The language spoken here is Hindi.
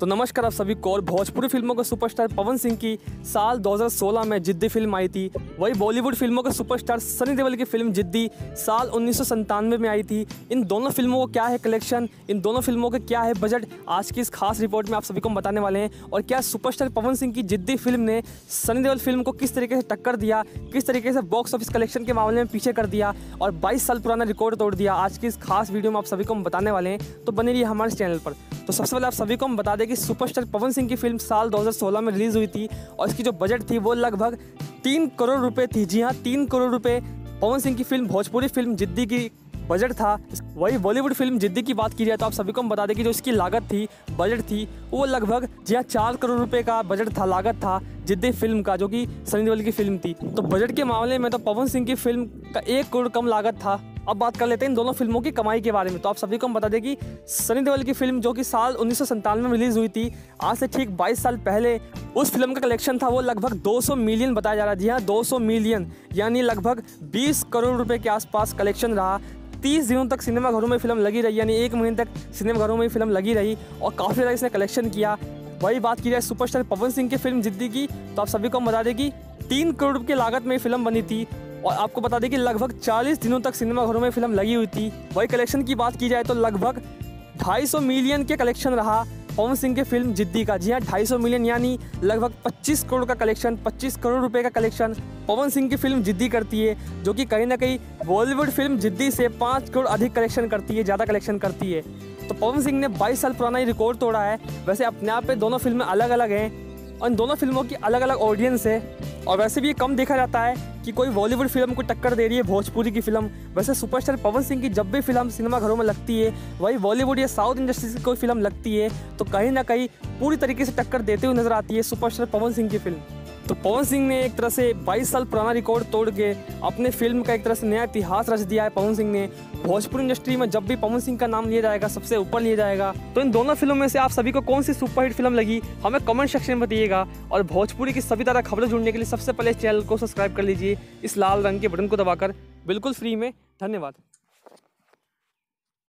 तो नमस्कार आप सभी को। और भोजपुरी फिल्मों के सुपरस्टार पवन सिंह की साल 2016 में जिद्दी फिल्म आई थी। वही बॉलीवुड फिल्मों के सुपरस्टार सनी देओल की फिल्म जिद्दी साल 1997 में आई थी। इन दोनों फिल्मों को क्या है कलेक्शन, इन दोनों फिल्मों के क्या है बजट, आज की इस खास रिपोर्ट में आप सभी को बताने वाले हैं। और क्या सुपरस्टार पवन सिंह की जिद्दी फिल्म ने सनी देओल फिल्म को किस तरीके से टक्कर दिया, किस तरीके से बॉक्स ऑफिस कलेक्शन के मामले में पीछे कर दिया और 22 साल पुराना रिकॉर्ड तोड़ दिया, आज की इस खास वीडियो में आप सभी को हम बताने वाले हैं। तो बने रहिए हमारे चैनल पर। तो सबसे पहले आप सभी को हम बता दें कि सुपरस्टार पवन सिंह की फिल्म साल 2016 में रिलीज़ हुई थी और इसकी जो बजट थी वो लगभग 3 करोड़ रुपए थी। जी हाँ, 3 करोड़ रुपए पवन सिंह की फिल्म भोजपुरी फिल्म जिद्दी की बजट था। वही बॉलीवुड फिल्म जिद्दी की बात की जाए तो आप सभी को हम बता दें कि जो इसकी लागत थी, बजट थी, वो लगभग जी हाँ 4 करोड़ रुपए का बजट था, लागत था जिद्दी फिल्म का, जो कि सनी देओल की फिल्म थी। तो बजट के मामले में तो पवन सिंह की फिल्म का 1 करोड़ कम लागत था। अब बात कर लेते हैं इन दोनों फिल्मों की कमाई के बारे में। तो आप सभी को हम बता दें कि सनी देओल की फिल्म जो कि साल 1997 में रिलीज़ हुई थी, आज से ठीक 22 साल पहले उस फिल्म का कलेक्शन था वो लगभग 200 मिलियन बताया जा रहा है। जी हाँ, 200 मिलियन यानी लगभग 20 करोड़ रुपए के आसपास कलेक्शन रहा। 30 दिनों तक सिनेमाघरों में फिल्म लगी रही, यानी 1 महीने तक सिनेमाघरों में फिल्म लगी रही और काफ़ी ज़्यादा इसने कलेक्शन किया। वही बात की जाए सुपरस्टार पवन सिंह की फिल्म जिद्दी की तो आप सभी को हम बता दें कि 3 करोड़ की लागत में फिल्म बनी थी और आपको बता दें कि लगभग 40 दिनों तक सिनेमाघरों में फिल्म लगी हुई थी। वही कलेक्शन की बात की जाए तो लगभग 250 मिलियन के कलेक्शन रहा पवन सिंह के फिल्म जिद्दी का। जी हाँ, 250 मिलियन यानी लगभग 25 करोड़ का कलेक्शन, 25 करोड़ रुपए का कलेक्शन पवन सिंह की फिल्म जिद्दी करती है, जो कि कहीं ना कहीं बॉलीवुड फिल्म जिद्दी से 5 करोड़ अधिक कलेक्शन करती है, ज़्यादा कलेक्शन करती है। तो पवन सिंह ने 22 साल पुराना ही रिकॉर्ड तोड़ा है। वैसे अपने आप में दोनों फिल्में अलग अलग हैं और इन दोनों फिल्मों की अलग अलग ऑडियंस है और वैसे भी ये कम देखा जाता है कि कोई बॉलीवुड फिल्म को टक्कर दे रही है भोजपुरी की फिल्म। वैसे सुपरस्टार पवन सिंह की जब भी फिल्म सिनेमाघरों में लगती है, वही बॉलीवुड या साउथ इंडस्ट्री की कोई फिल्म लगती है तो कहीं ना कहीं पूरी तरीके से टक्कर देते हुए नजर आती है सुपरस्टार पवन सिंह की फिल्म। तो पवन सिंह ने एक तरह से 22 साल पुराना रिकॉर्ड तोड़ के अपने फिल्म का एक तरह से नया इतिहास रच दिया है। पवन सिंह ने भोजपुरी इंडस्ट्री में जब भी पवन सिंह का नाम लिया जाएगा, सबसे ऊपर लिया जाएगा। तो इन दोनों फिल्मों में से आप सभी को कौन सी सुपरहिट फिल्म लगी, हमें कमेंट सेक्शन में बताइएगा। और भोजपुरी की सभी तरह खबरें जुड़ने के लिए सबसे पहले इस चैनल को सब्सक्राइब कर लीजिए इस लाल रंग के बटन को दबाकर, बिल्कुल फ्री में। धन्यवाद।